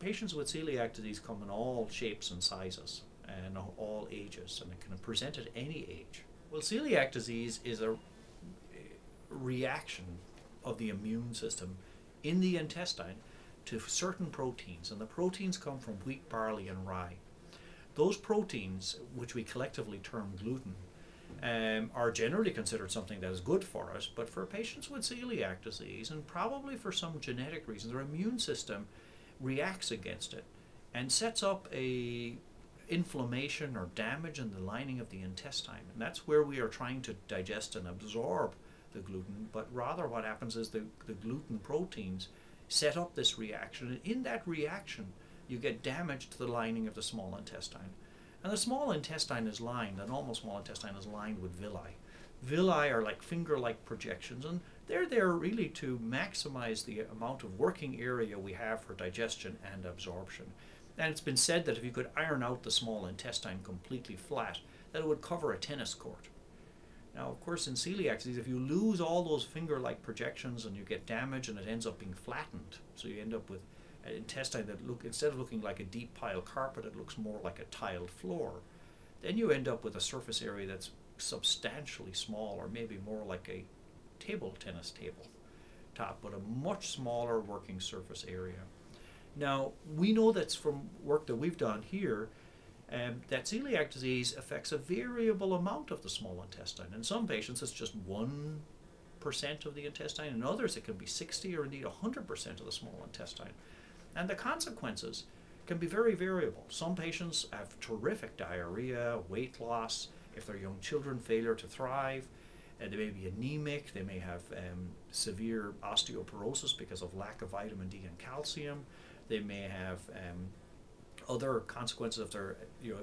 patients with celiac disease come in all shapes and sizes and all ages, and it can present at any age. Well, celiac disease is a reaction of the immune system in the intestine to certain proteins, and the proteins come from wheat, barley, and rye. Those proteins, which we collectively term gluten, are generally considered something that is good for us, but for patients with celiac disease, and probably for some genetic reason, their immune system reacts against it and sets up a inflammation or damage in the lining of the intestine, and that's where we are trying to digest and absorb the gluten, but rather what happens is the gluten proteins set up this reaction, and in that reaction you get damage to the lining of the small intestine. And the small intestine is lined, the normal small intestine is lined with villi. Villi are like finger-like projections, and they're there really to maximize the amount of working area we have for digestion and absorption. And it's been said that if you could iron out the small intestine completely flat, that it would cover a tennis court. Now, of course, in celiac disease, if you lose all those finger-like projections and you get damage and it ends up being flattened, so you end up with an intestine that instead of looking like a deep pile carpet, it looks more like a tiled floor. Then you end up with a surface area that's substantially small, or maybe more like a tennis table top, but a much smaller working surface area. Now, we know that's from work that we've done here, that celiac disease affects a variable amount of the small intestine. In some patients, it's just 1% of the intestine. In others, it can be 60 or indeed 100% of the small intestine. And the consequences can be very variable. Some patients have terrific diarrhea, weight loss. If they're young children, failure to thrive. They may be anemic. They may have severe osteoporosis because of lack of vitamin D and calcium. They may have other consequences of their,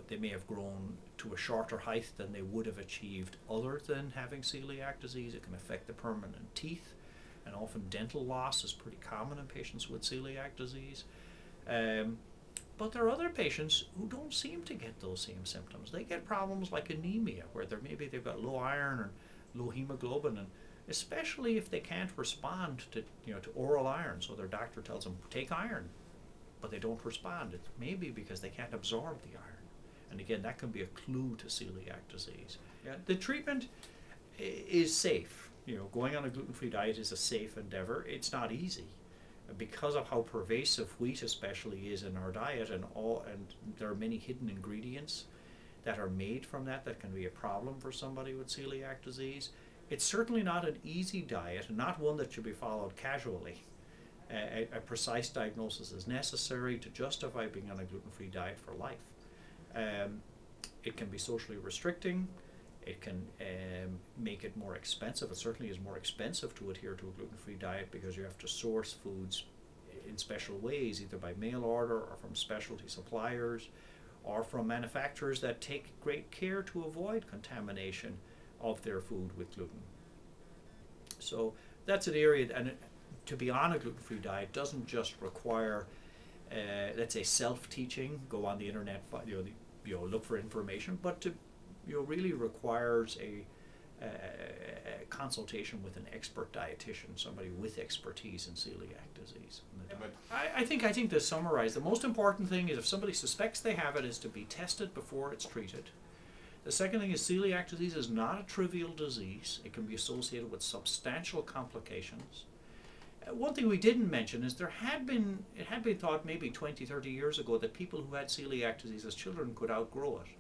they may have grown to a shorter height than they would have achieved other than having celiac disease. It can affect the permanent teeth, and often dental loss is pretty common in patients with celiac disease. But there are other patients who don't seem to get those same symptoms. They get problems like anemia, where maybe they've got low iron and low hemoglobin, and especially if they can't respond to, to oral iron, so their doctor tells them, take iron, but they don't respond. It's maybe because they can't absorb the iron. And again, that can be a clue to celiac disease. Yeah. The treatment is safe. Going on a gluten-free diet is a safe endeavor. It's not easy because of how pervasive wheat especially is in our diet, and there are many hidden ingredients that are made from that that can be a problem for somebody with celiac disease. It's certainly not an easy diet, not one that should be followed casually. A precise diagnosis is necessary to justify being on a gluten-free diet for life. It can be socially restricting. It can make it more expensive. It certainly is more expensive to adhere to a gluten-free diet because you have to source foods in special ways, either by mail order or from specialty suppliers or from manufacturers that take great care to avoid contamination of their food with gluten. So that's an area, and to be on a gluten-free diet doesn't just require, let's say, self-teaching, go on the internet, look for information, but to, really requires a consultation with an expert dietitian, somebody with expertise in celiac disease. I think to summarize, the most important thing is if somebody suspects they have it, is to be tested before it's treated. The second thing is celiac disease is not a trivial disease. It can be associated with substantial complications. One thing we didn't mention is it had been thought maybe 20, 30 years ago that people who had celiac disease as children could outgrow it.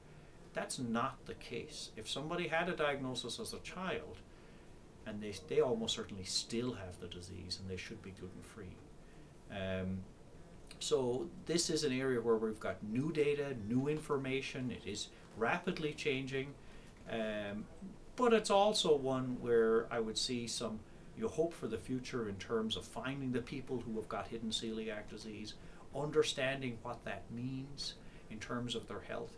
That's not the case. If somebody had a diagnosis as a child, and they almost certainly still have the disease, and they should be gluten-free. So this is an area where we've got new data, new information. It is rapidly changing, but it's also one where I would see some you hope for the future in terms of finding the people who have got hidden celiac disease, understanding what that means in terms of their health,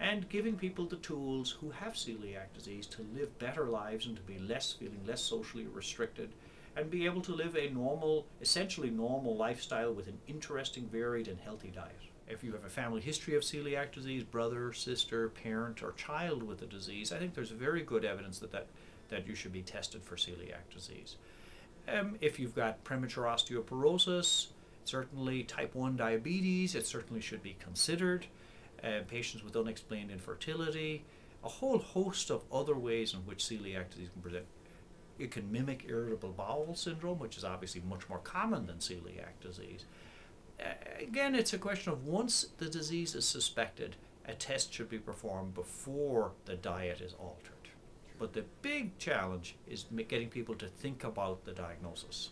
and giving people the tools who have celiac disease to live better lives and to be feeling less socially restricted, and be able to live a normal, essentially normal lifestyle with an interesting, varied, and healthy diet. If you have a family history of celiac disease, brother, sister, parent, or child with the disease, I think there's very good evidence that you should be tested for celiac disease. If you've got premature osteoporosis, Certainly type 1 diabetes, it certainly should be considered. Patients with unexplained infertility, a whole host of other ways in which celiac disease can present. It can mimic irritable bowel syndrome, which is obviously much more common than celiac disease. Again, it's a question of once the disease is suspected, a test should be performed before the diet is altered. But the big challenge is getting people to think about the diagnosis.